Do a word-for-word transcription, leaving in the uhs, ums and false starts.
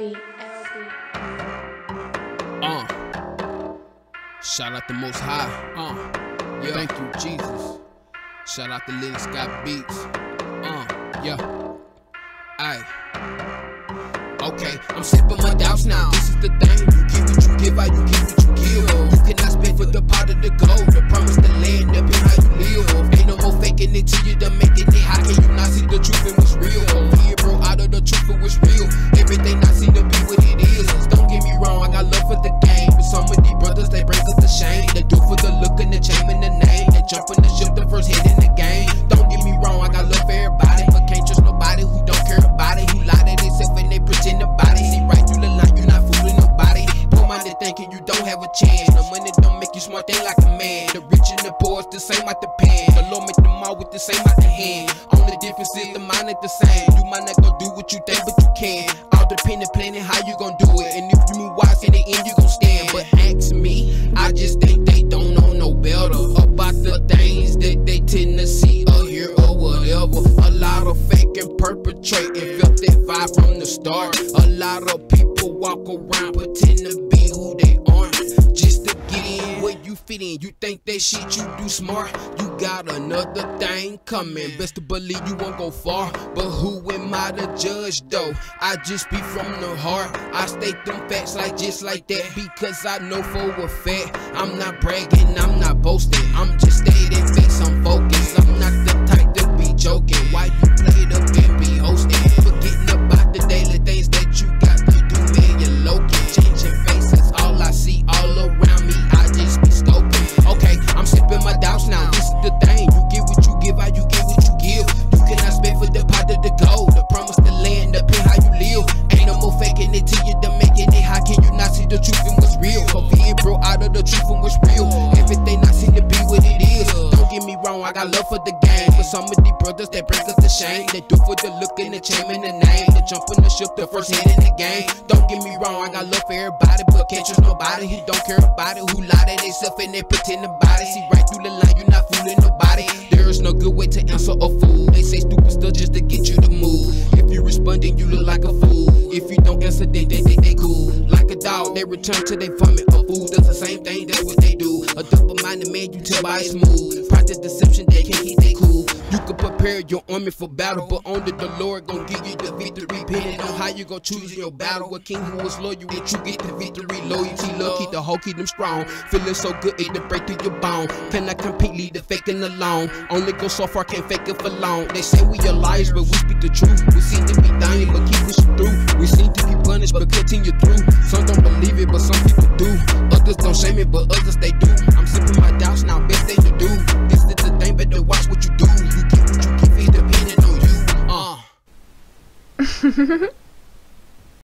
L B, L B. Uh. Shout out the Most High. Uh. Yeah. Thank you, Jesus. Shout out the Lytton Scott Beatz. Uh. Yeah. Aye. Okay, I'm sipping my doubts now. This is the thing. You get what you give out, you get what you give. You cannot spend for the pot of the gold. The promise, the land, the pin, how you live. Ain't no more faking it till you're done making it. How can you not see the truth and what's real? Fear bro out of the truth and what's real. Everything I see to be what it is. Don't get me wrong, I got love for the game. But some of these brothers, they bring us the shame. They do for the look and the chain and the name. They jump in the ship, the first hit in the game. Don't get me wrong, I got love for everybody. But can't trust nobody who don't care about it. Who lie to themselves and they pretend about it. See right through the line, you're not fooling nobody. Poor-minded thinking you don't have a chance. The money don't make you smart, they like a man. The rich and the poor is the same out the pan. The Lord make them all with the same out the hand. Only difference is the mind ain't the same. You might not gon' do what you think, but you can. All dependent planning how you gon' do it. And if you move wise in the end, you gon' stand. But ask me, I just think they don't know no better about the things that they tend to see or hear or whatever. A lot of faking, perpetrating, felt that vibe from the start. A lot of people walk around pretend to be who they aren't, just to get in where you fit in. You think that shit you do smart, you got another thing coming. Best to believe you won't go far, but who am I to judge though? I just speak from the heart. I state them facts like just like that, because I know for a fact I'm not bragging, I'm not boasting. I'm just stating facts, I'm focused. I'm not the type to be joking. Why you played up and be hosting? Forgetting about the daily things that you got to do, man, you're local. Changing faces, all I see all around me, I just be scoping. Okay, I'm sipping my doubts now. This is the thing. You get what you give out, you get what you give. You cannot spend for the pot of the gold. The promise, the land, the pin, how you live. Ain't no more faking it till you're done making it. How can you not see the truth and what's real? For being bro out of the truth and what's real. Everything I seem to be what it is. Don't get me wrong, I got love for the game. But some of these brothers, they bring us the shame. They do for the look and the chain and the name. They jump on the ship, the first hit in the game. Don't get me wrong, I got love for everybody, but can't trust nobody who don't care about it. Who lie to themselves and they pretend about it. See right through the line, you're not fooling nobody. There is no good way to answer a fool. They say stupid stuff just to get you to move. If you respond, then you look like a fool. If you don't answer, then they think they cool. Like a dog, they return to their vomit. A fool does the same thing, that's what they do. A double-minded man, you tell by his mood. Practice deception, they can't keep they cool. You can prepare your army for battle, but only the Lord gon' give you the victory. Depending on how you gon' choose your battle. A king who is loyal, you get the victory. Loyalty, love, keep the whole, keep them strong. Feeling so good, it'll break through your bone. Cannot compete, leave the faking alone. Only go so far, can't fake it for long. They say we are liars, but we speak the truth. We seem to be dying, but keep pushing through. We seem to be punished, but continue through. Some don't believe it, but some people do. Others don't shame it, but others they do. I'm sipping my doubts now, best thing to do. This is the thing, better watch what you do. You keep what you keep, it's depending on you. Uh.